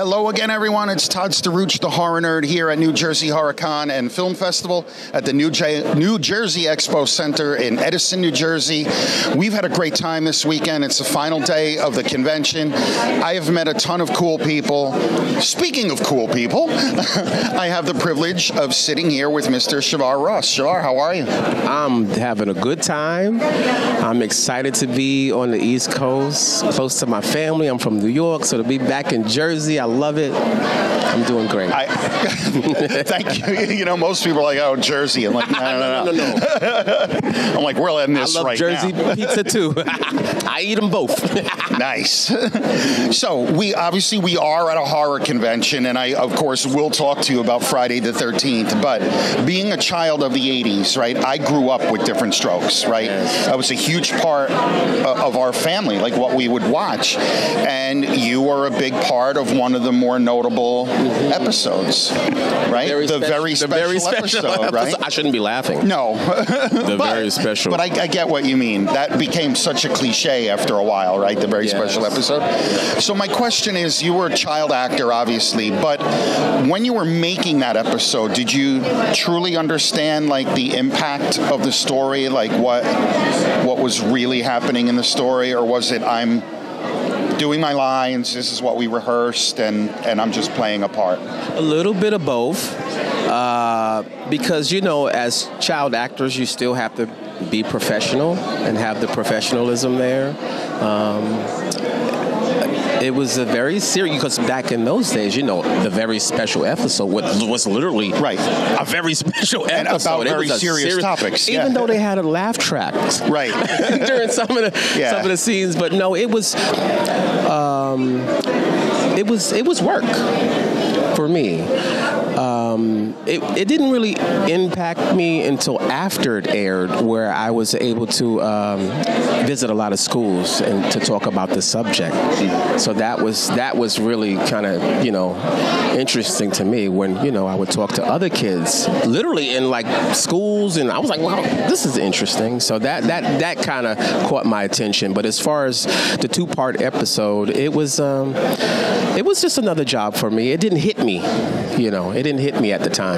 Hello again, everyone. It's Todd Starooch, the Horror Nerd, here at New Jersey Horror Con and Film Festival at the New Jersey Expo Center in Edison, New Jersey. We've had a great time this weekend. It's the final day of the convention. I have met a ton of cool people. Speaking of cool people, I have the privilege of sitting here with Mr. Shavar Ross. Shavar, how are you? I'm having a good time. I'm excited to be on the East Coast, close to my family. I'm from New York, so to be back in Jersey, I love it. I'm doing great. Thank you. You know, most people are like, oh, Jersey. I'm like, no. I'm like, we're letting this right now. I love Jersey pizza, too. I eat them both. Nice. So, we are at a horror convention, and I, of course, will talk to you about Friday the 13th, but being a child of the 80s, right, I grew up with Diff'rent Strokes, right? Yes. That was a huge part of our family, like what we would watch, and you were a big part of one of the more notable episodes, right? The very special episode, right? I shouldn't be laughing. No. Very special. But I get what you mean. That became such a cliche after a while, right? The very special episode. So my question is, you were a child actor, obviously, but when you were making that episode, did you truly understand, like, the impact of the story, like what was really happening in the story, or was it I'm doing my lines, this is what we rehearsed, and I'm just playing a part? A little bit of both, because, you know, as child actors, you still have to be professional and have the professionalism there. It was a very serious, because back in those days, you know, the very special episode was literally a very special episode. And about very serious topics. Even though they had a laugh track. Right. During some of the scenes. But no, it was work for me. It didn't really impact me until after it aired, where I was able to visit a lot of schools and to talk about the subject. So that was really kind of, you know, interesting to me when, you know, I would talk to other kids, literally in, like, schools, and I was like, wow, this is interesting. So that kind of caught my attention. But as far as the two-part episode, it was just another job for me. It didn't hit me, you know. It didn't hit me at the time.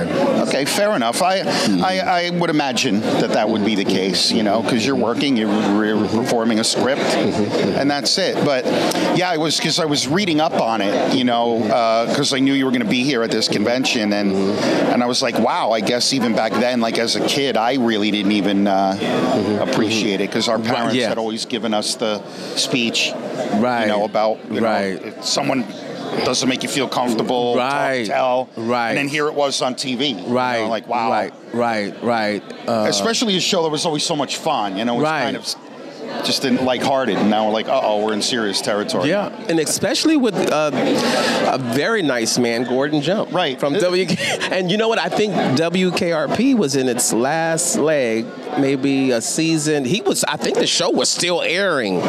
Okay, fair enough. I would imagine that would be the case, you know, because you're working, you're performing a script, and that's it. But yeah, it was because I was reading up on it, you know, because I knew you were going to be here at this convention, and I was like, wow, I guess even back then, like, as a kid, I really didn't even appreciate it, because our parents had always given us the speech, you know, about, you know, if someone doesn't make you feel comfortable, talk, tell, and then here it was on TV, you know, like, wow, right. Especially a show that was always so much fun, you know, it was kind of just in lighthearted, and now we're like, we're in serious territory. Yeah, and especially with a very nice man, Gordon Jump, from WK. And you know what? I think WKRP was in its last leg, maybe a season. He was. I think the show was still airing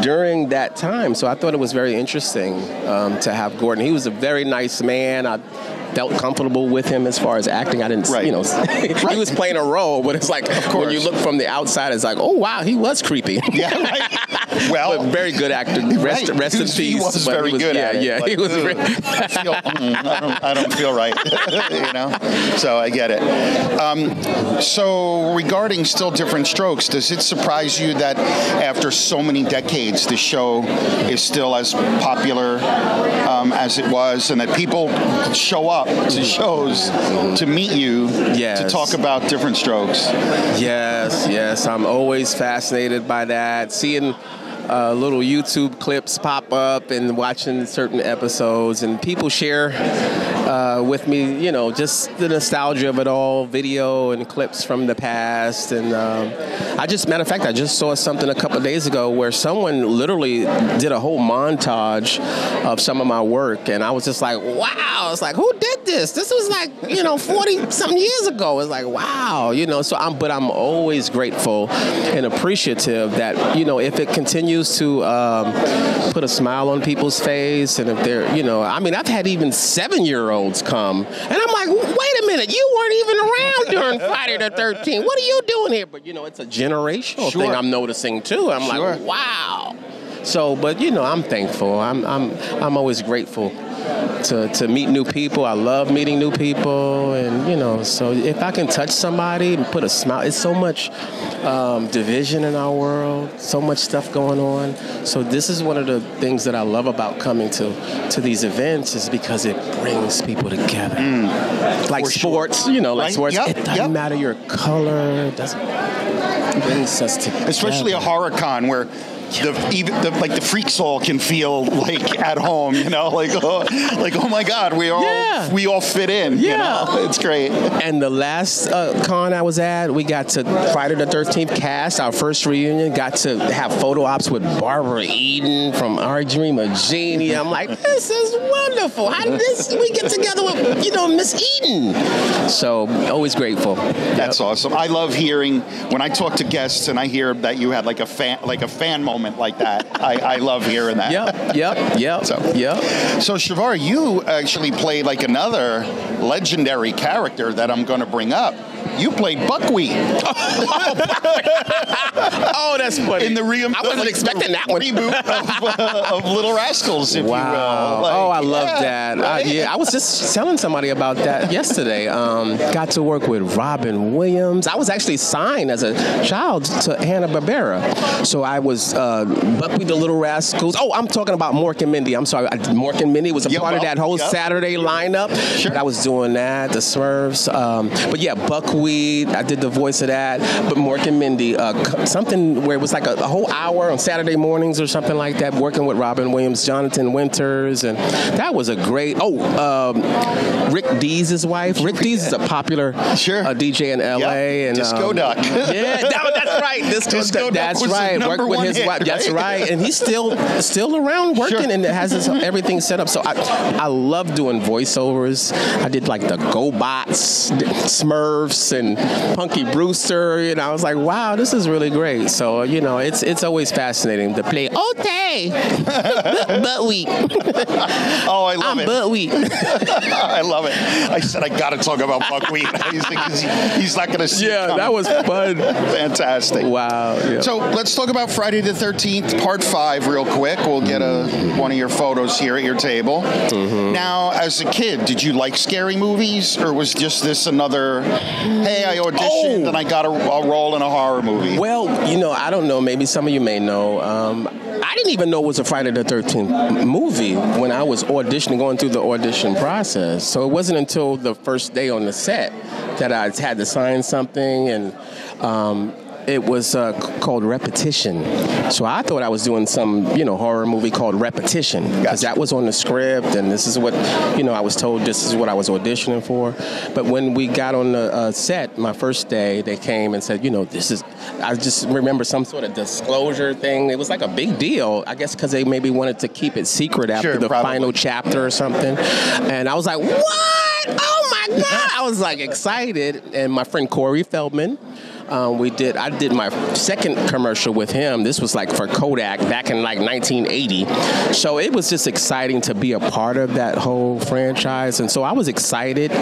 during that time, so I thought it was very interesting to have Gordon. He was a very nice man. I felt comfortable with him as far as acting. I didn't, you know, he was playing a role, but it's like, when you look from the outside, it's like, oh, wow, he was creepy. Yeah, well, but very good actor. Rest in peace. He was very good at it. Yeah, like, he was. I don't feel right, you know? So I get it. So regarding still Diff'rent Strokes, does it surprise you that after so many decades, the show is still as popular as it was, and that people show up to shows to meet you to talk about Diff'rent Strokes? Yes. I'm always fascinated by that. Seeing little YouTube clips pop up and watching certain episodes, and people share with me, you know, just the nostalgia of it all, video and clips from the past. And matter of fact, I just saw something a couple of days ago where someone literally did a whole montage of some of my work, and I was just like, wow, it's like, who did this? This was like, you know, 40-something years ago. It's like, wow, you know, so I'm always grateful and appreciative that, you know, if it continues to put a smile on people's face, and if they're, you know, I mean, I've had even 7-year-olds come, and I'm like, wait a minute, you weren't even around during Friday the 13th. What are you doing here? But, you know, it's a generational thing I'm noticing, too. I'm like, wow. So, but you know, I'm thankful. I'm always grateful to meet new people. I love meeting new people, and you know, so if I can touch somebody and put a smile, it's so much division in our world, so much stuff going on. So this is one of the things that I love about coming to these events, is because it brings people together. Like sports, you know, like sports. Yep, it doesn't matter your color. It doesn't. It brings us together. Especially a horror con where the freaks all can feel like at home, you know, like oh my God, we all fit in. Yeah, you know? It's great. And the last con I was at, we got to Friday the 13th cast, our first reunion. Got to have photo ops with Barbara Eden from I Dream of Jeannie. I'm like, this is wonderful. How did we get together with, you know, Miss Eden? So always grateful. That's awesome. I love hearing when I talk to guests and I hear that you had like a fan moment. Like that, I love hearing that. Yep. So Shavar, you actually played like another legendary character that I'm going to bring up. You played Buckwheat. Oh, that's funny. In the I wasn't expecting that one. Reboot of Little Rascals, if you will. Like, I love that. Right? I was just telling somebody about that yesterday. Got to work with Robin Williams. I was actually signed as a child to Hanna-Barbera. So I was Buckwheat the Little Rascals. Oh, I'm talking about Mork and Mindy. I'm sorry. Mork and Mindy was a part of that whole Saturday lineup. Sure. I was doing that, the Smurfs. But yeah, Buckwheat. I did the voice of that, but Mork and Mindy, something where it was like a whole hour on Saturday mornings or something like that, working with Robin Williams, Jonathan Winters, and that was a great, Rick Dees' wife. Rick Dees is a popular DJ in L.A. And Disco Duck. Yeah, that's right. Disco Duck. That's right. Worked with his wife. Right? That's right. And he's still around working and has everything set up. So I love doing voiceovers. I did like the GoBots, Smurfs, and Punky Brewster, and I was like, wow, this is really great. So, you know, it's always fascinating to play Buckwheat. Oh, I love it. I'm Buckwheat. I love it. I said, I got to talk about Buckwheat. He's not going to see it coming. That was fun. Fantastic. Wow. Yeah. So let's talk about Friday the 13th, part 5 real quick. We'll get one of your photos here at your table. Mm-hmm. Now, as a kid, did you like scary movies, or was just this another... Hey, I auditioned and I got a role in a horror movie. Well, you know, I don't know. Maybe some of you may know. I didn't even know it was a Friday the 13th movie when I was auditioning, going through the audition process. So it wasn't until the first day on the set that I had to sign something, and it was called Repetition. So I thought I was doing some, you know, horror movie called Repetition, because that was on the script, and this is what, you know, I was told this is what I was auditioning for. But when we got on the set, my first day, they came and said, you know, this is, I just remember some sort of disclosure thing. It was like a big deal, I guess, because they maybe wanted to keep it secret after the final chapter or something. And I was like, what? Oh my God! I was like excited, and my friend Corey Feldman. I did my second commercial with him. This was like for Kodak back in like 1980. So it was just exciting to be a part of that whole franchise, and so I was excited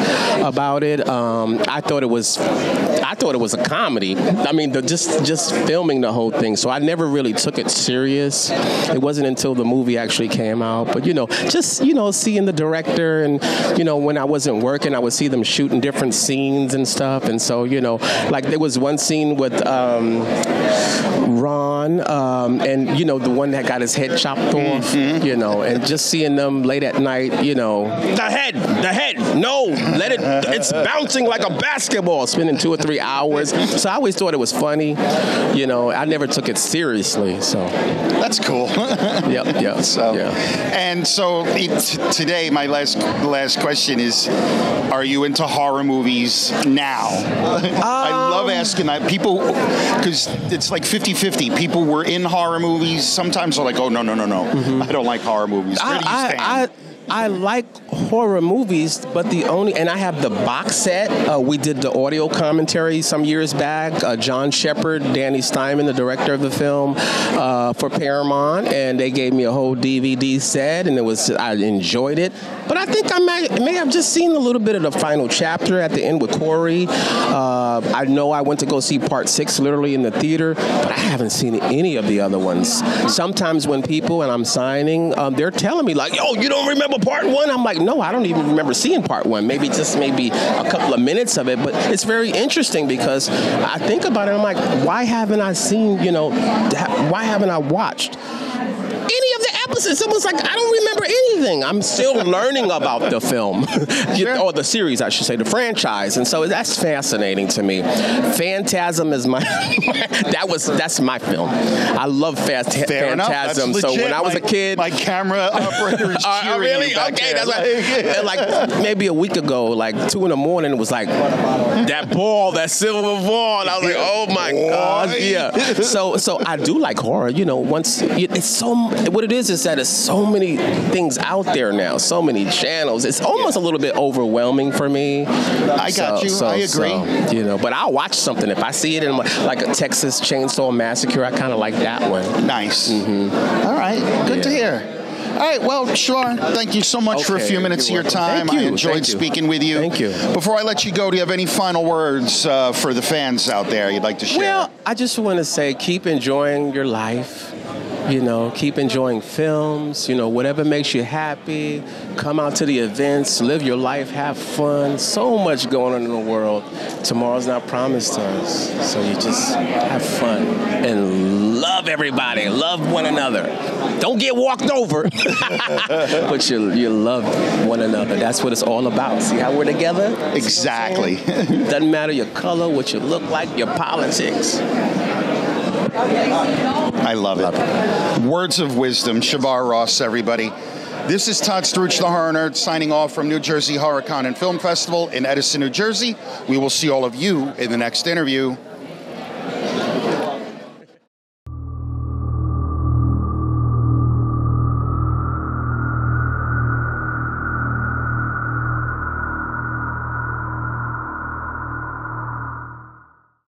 about it. I thought it was a comedy. I mean, just filming the whole thing. So I never really took it serious. It wasn't until the movie actually came out. But you know, just you know, seeing the director, and you know, when I wasn't working, I would see them shooting different scenes and stuff. And so you know, like there was one scene with Ron, and you know, the one that got his head chopped off, you know, and just seeing them late at night, you know, the head, no, let it, it's bouncing like a basketball, spending 2 or 3 hours. So I always thought it was funny, you know, I never took it seriously, so. That's cool. Yep. So, yeah. And so today, my last question is, are you into horror movies now? I love asking that. People, because it's like 50-50. People were in horror movies. Sometimes they're like, oh, no. I don't like horror movies. Where do you stand? I like horror movies, but the only, and I have the box set. We did the audio commentary some years back. John Shepherd, Danny Steinman, the director of the film, for Paramount, and they gave me a whole DVD set, and it was, I enjoyed it. But I think I may have just seen a little bit of the final chapter at the end with Corey. I know I went to go see Part 6 literally in the theater, but I haven't seen any of the other ones. Sometimes when people, and I'm signing, they're telling me like, yo, you don't remember Part 1? I'm like, no, I don't even remember seeing Part 1. Maybe just maybe a couple of minutes of it, but it's very interesting because I think about it. I'm like, why haven't I seen, you know, why haven't I watched any of the episodes? Someone's like, I don't remember anything. I'm still learning about the film, or the series, I should say, the franchise. And so that's fascinating to me. Phantasm is my, that's my film. I love Phantasm. So legit. When I was a kid, my camera operator is cheering. Oh, really? Okay, that's like maybe a week ago, like 2 in the morning, it was like that ball, that silver ball. And I was like, oh my God, yeah. So I do like horror. You know, once it's so. What it is that there's so many things out there now, so many channels. It's almost a little bit overwhelming for me. I agree. You know, but I'll watch something if I see it in like a Texas Chainsaw Massacre. I kind of like that one. Nice. Mm-hmm. All right. Good to hear. All right, well, Shavar, thank you so much for a few minutes of your time. I enjoyed speaking with you. Thank you. Before I let you go, do you have any final words for the fans out there you'd like to share? Well, I just want to say keep enjoying your life. You know, keep enjoying films, you know, whatever makes you happy. Come out to the events, live your life, have fun. So much going on in the world. Tomorrow's not promised to us. So you just have fun and love everybody. Love one another. Don't get walked over. But you love one another. That's what it's all about. See how we're together? Exactly. Doesn't matter your color, what you look like, your politics. I love it. Words of wisdom. Shavar Ross, everybody. This is Todd Strucci, the Horror Nerd, signing off from New Jersey Horror Con and Film Festival in Edison, New Jersey. We will see all of you in the next interview.